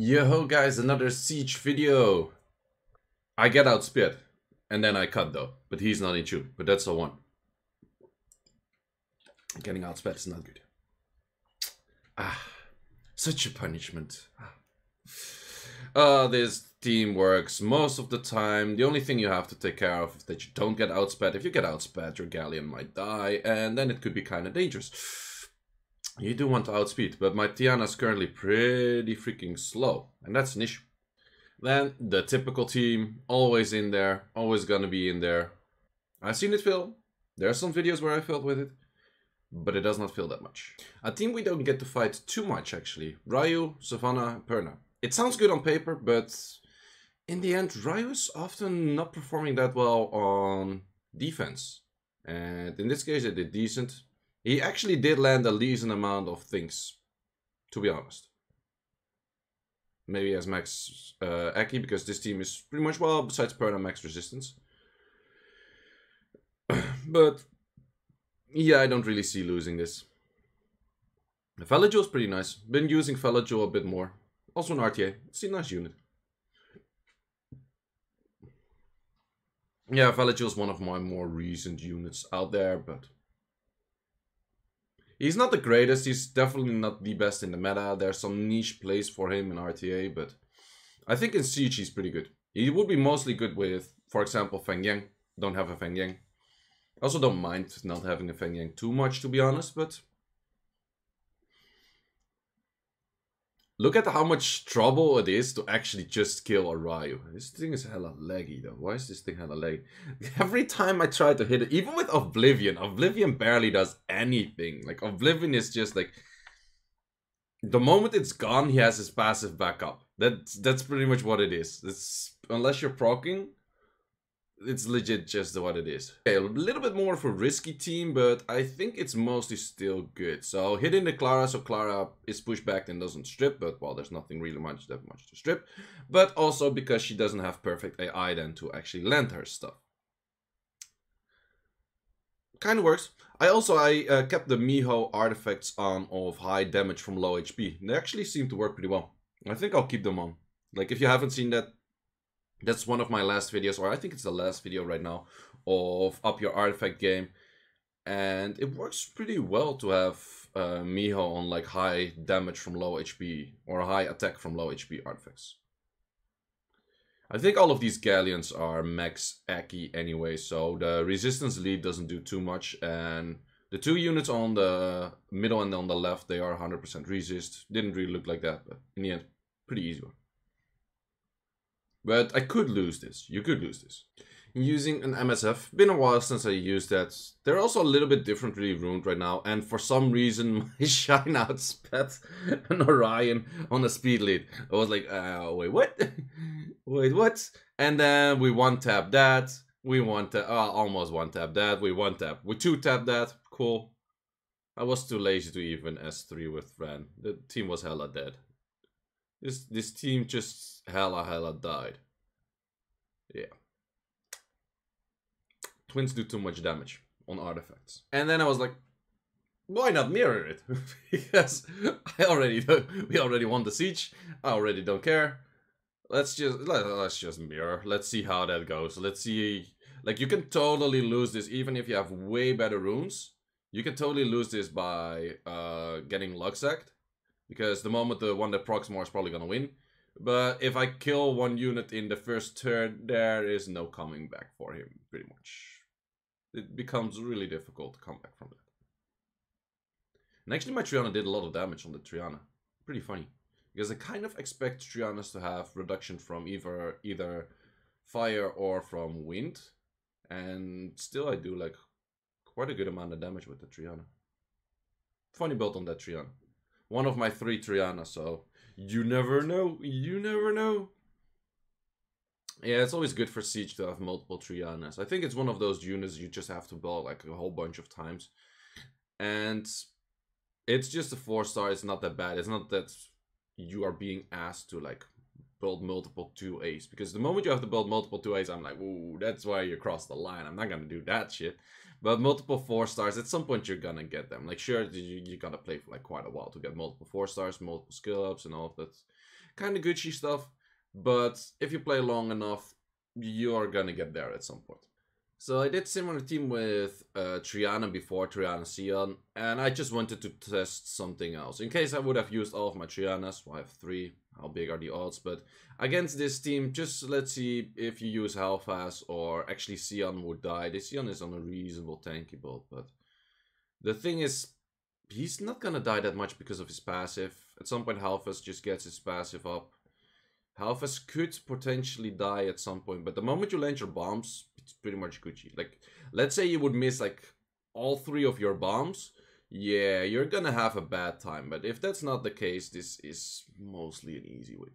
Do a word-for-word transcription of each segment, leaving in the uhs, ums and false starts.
Yo ho guys, another siege video. I get out spit and then I cut though, but he's not in tune, but that's the one. Getting out spit is not good. Ah, such a punishment. Uh, this team works most of the time. The only thing you have to take care of is that you don't get outspat. If you get outspat, your galleon might die and then it could be kind of dangerous. You do want to outspeed, but my Tiana's currently pretty freaking slow, and that's an issue. Then, the typical team, always in there, always gonna be in there. I've seen it fail. There are some videos where I failed with it, but it does not fail that much. A team we don't get to fight too much, actually. Ryu, Savannah, and Perna. It sounds good on paper, but in the end, Ryu's often not performing that well on defense. And in this case, they did decent. He actually did land a decent amount of things, to be honest. Maybe as max uh, Aki, because this team is pretty much, well, besides Perna, max resistance. But, yeah, I don't really see losing this. The Validule is pretty nice. Been using Validule a bit more. Also an R T A. It's a nice unit. Yeah, Validule is one of my more recent units out there, but... he's not the greatest, he's definitely not the best in the meta. There's some niche plays for him in R T A, but I think in Siege he's pretty good. He would be mostly good with, for example, Feng Yang. Don't have a Feng Yang. I also don't mind not having a Feng Yang too much, to be honest, but... look at how much trouble it is to actually just kill a Ryu. This thing is hella laggy though. Why is this thing hella laggy? Every time I try to hit it, even with Oblivion, Oblivion barely does anything. Like, Oblivion is just like... the moment it's gone, he has his passive back up. That's, that's pretty much what it is. It's, unless you're proccing, it's legit just what it is. Okay, a little bit more of a risky team, but I think it's mostly still good. So hitting the Clara, so Clara is pushed back and doesn't strip, but well, there's nothing really much that much to strip. But also because she doesn't have perfect A I then to actually land her stuff. Kind of works. I also I uh, kept the Miho artifacts on of high damage from low H P. They actually seem to work pretty well. I think I'll keep them on. Like, if you haven't seen that, that's one of my last videos, or I think it's the last video right now, of Up Your Artifact Game. And it works pretty well to have uh, Miho on like high damage from low H P, or high attack from low H P artifacts. I think all of these galleons are max Aki anyway, so the resistance lead doesn't do too much. And the two units on the middle and on the left, they are one hundred percent resist. Didn't really look like that, but in the end, pretty easy one. But I could lose this. You could lose this. Using an M S F. Been a while since I used that. They're also a little bit differently ruined right now. And for some reason, my shine out spat an Orion on a speed lead. I was like, uh, wait, what? Wait, what? And then we one tap that. We one tap, uh, almost one tap that. We one tap. We two tap that. Cool. I was too lazy to even S three with Ren. The team was hella dead. This, this team just hella hella died. Yeah. Twins do too much damage on artifacts. And then I was like, why not mirror it? Because I already we already won the siege. I already don't care. Let's just let, let's just mirror. Let's see how that goes. Let's see. Like, you can totally lose this even if you have way better runes. You can totally lose this by uh, getting Luxsacked. Because the moment the one that procs more is probably gonna win. But if I kill one unit in the first turn, there is no coming back for him, pretty much. It becomes really difficult to come back from that. And actually my Triana did a lot of damage on the Triana. Pretty funny. Because I kind of expect Trianas to have reduction from either, either fire or from wind. And still I do like quite a good amount of damage with the Triana. Funny build on that Triana. One of my three Triana, so you never know, you never know. Yeah, it's always good for Siege to have multiple Trianas. I think it's one of those units you just have to build like a whole bunch of times. And it's just a four star, it's not that bad. It's not that you are being asked to like build multiple two A's. Because the moment you have to build multiple two A's, I'm like, ooh, that's why you crossed the line. I'm not gonna do that shit. But multiple four stars, at some point you're gonna get them. Like, sure, you, you gotta play for like quite a while to get multiple four stars, multiple skill ups and all of that kind of Gucci stuff, but if you play long enough, you are gonna get there at some point. So I did similar team with uh, Triana before, Triana Sion, and I just wanted to test something else. In case I would have used all of my Trianas, well, I have three, how big are the odds, but against this team, just let's see if you use Halfaz or actually Sion would die. This Sion is on a reasonable tanky build, but the thing is, he's not gonna die that much because of his passive. At some point Halfaz just gets his passive up. Halfaz could potentially die at some point, but the moment you land your bombs, it's pretty much Gucci. Like, let's say you would miss, like, all three of your bombs, yeah, you're gonna have a bad time, but if that's not the case, this is mostly an easy win.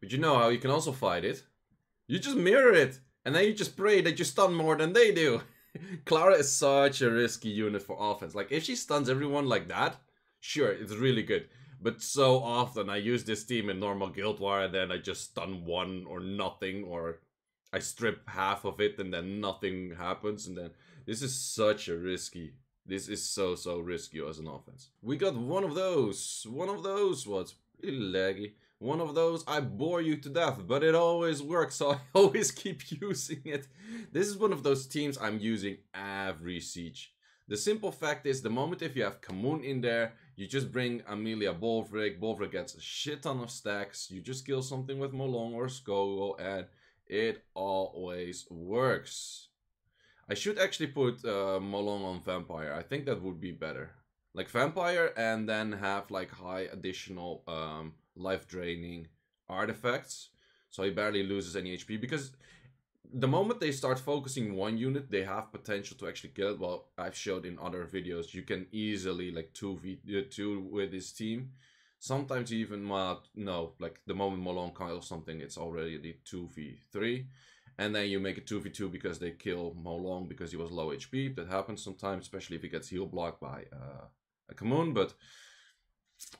But you know how you can also fight it? You just mirror it, and then you just pray that you stun more than they do. Clara is such a risky unit for offense. Like, if she stuns everyone like that, sure, it's really good. But so often I use this team in normal guild war and then I just stun one or nothing, or I strip half of it and then nothing happens, and then this is such a risky, this is so so risky as an offense. We got one of those, one of those, what's really laggy, one of those, I bore you to death, but it always works, so I always keep using it. This is one of those teams I'm using every siege. The simple fact is, the moment if you have Khmun in there, you just bring Amelia Bolvrig, Bolvrig gets a shit ton of stacks, you just kill something with Molong or Skogul, and it always works. I should actually put uh, Molong on Vampire, I think that would be better. Like Vampire and then have like high additional um, life draining artifacts, so he barely loses any H P, because the moment they start focusing one unit, they have potential to actually kill it. Well, I've showed in other videos, you can easily like two v two with this team. Sometimes even, uh, no, like the moment Molong kills something, it's already the two v three. And then you make it two v two because they kill Molong because he was low H P. That happens sometimes, especially if he gets heal blocked by uh, a Khmun. But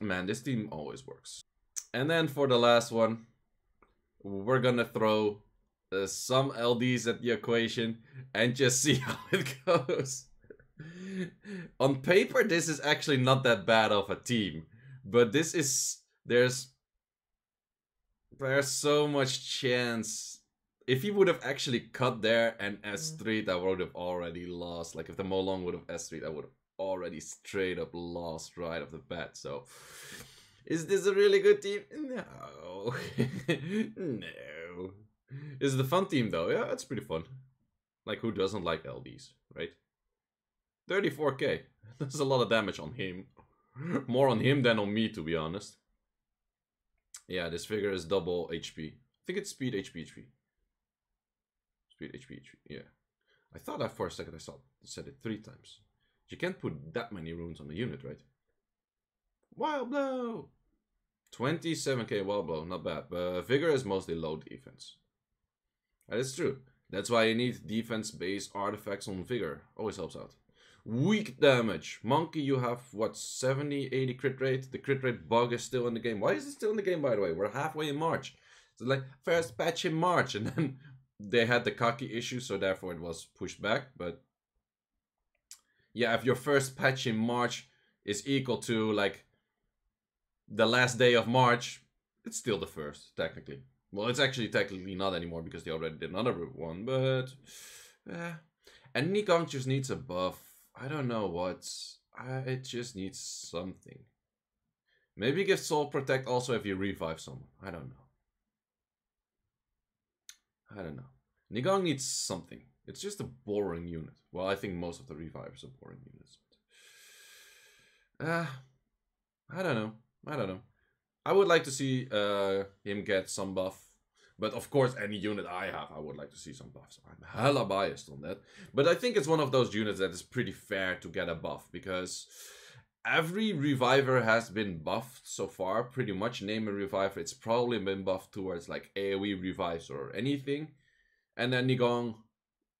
man, this team always works. And then for the last one, we're gonna throw Uh, some L Ds at the equation and just see how it goes. On paper, this is actually not that bad of a team, but this is there's there's so much chance. If he would have actually cut there and S three'd, I would have already lost. Like if the Molong would have S three'd, I would have already straight up lost right off the bat. So is this a really good team? No. No. This is the fun team though, yeah, it's pretty fun. Like, who doesn't like L Ds, right? thirty-four K, that's a lot of damage on him. More on him than on me, to be honest. Yeah, this figure is double H P. I think it's speed, H P, H P. Speed, H P, H P, yeah. I thought that for a second, I saw, said it three times. You can't put that many runes on a unit, right? Wild blow! twenty-seven K wild blow, not bad. But Vigor is mostly low defense. That is true. That's why you need defense-based artifacts on Vigor. Always helps out. Weak damage. Monkey, you have, what, seventy, eighty crit rate? The crit rate bug is still in the game. Why is it still in the game, by the way? We're halfway in March. So, like, first patch in March, and then they had the cocky issue, so therefore it was pushed back. But, yeah, if your first patch in March is equal to, like, the last day of March, it's still the first, technically. Well, it's actually technically not anymore because they already did another one, but yeah. And Nikon just needs a buff. I don't know what. I, it just needs something. Maybe give Soul Protect also if you revive someone. I don't know. I don't know. Nigong needs something. It's just a boring unit. Well, I think most of the revivers are boring units. But, uh, I don't know. I don't know. I would like to see uh, him get some buff. But of course, any unit I have, I would like to see some buffs. I'm hella biased on that. But I think it's one of those units that is pretty fair to get a buff, because every reviver has been buffed so far. Pretty much, name a reviver. It's probably been buffed towards like AoE revives or anything. And then Nigong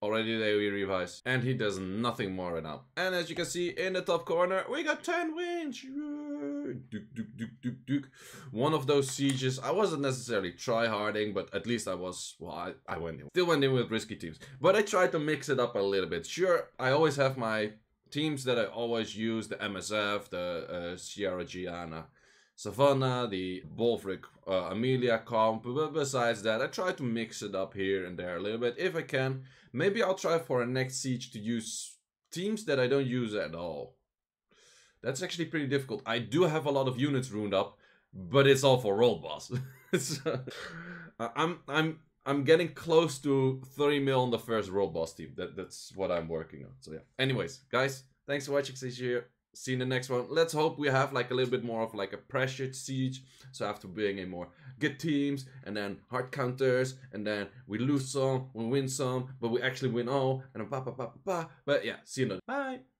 already AoE revives. And he does nothing more right now. And as you can see in the top corner, we got ten wins. Duke, Duke, Duke, Duke, Duke. One of those sieges. I wasn't necessarily tryharding, but at least I was. Well, I, I went in. Still went in with risky teams, but I tried to mix it up a little bit. Sure, I always have my teams that I always use: the M S F, the uh, Sierra Giana, Savannah, the Bolvrig, uh, Amelia comp, but besides that I try to mix it up here and there a little bit if I can. Maybe I'll try for a next siege to use teams that I don't use at all. That's actually pretty difficult. I do have a lot of units ruined up, but it's all for world boss. So, I'm I'm I'm getting close to thirty mil on the first world boss team. That that's what I'm working on. So yeah. Anyways, guys, thanks for watching this year. See you in the next one. Let's hope we have like a little bit more of like a pressured siege. So after being in more good teams and then hard counters and then we lose some, we win some, but we actually win all and then pa pa pa pa. But yeah, see you in the bye.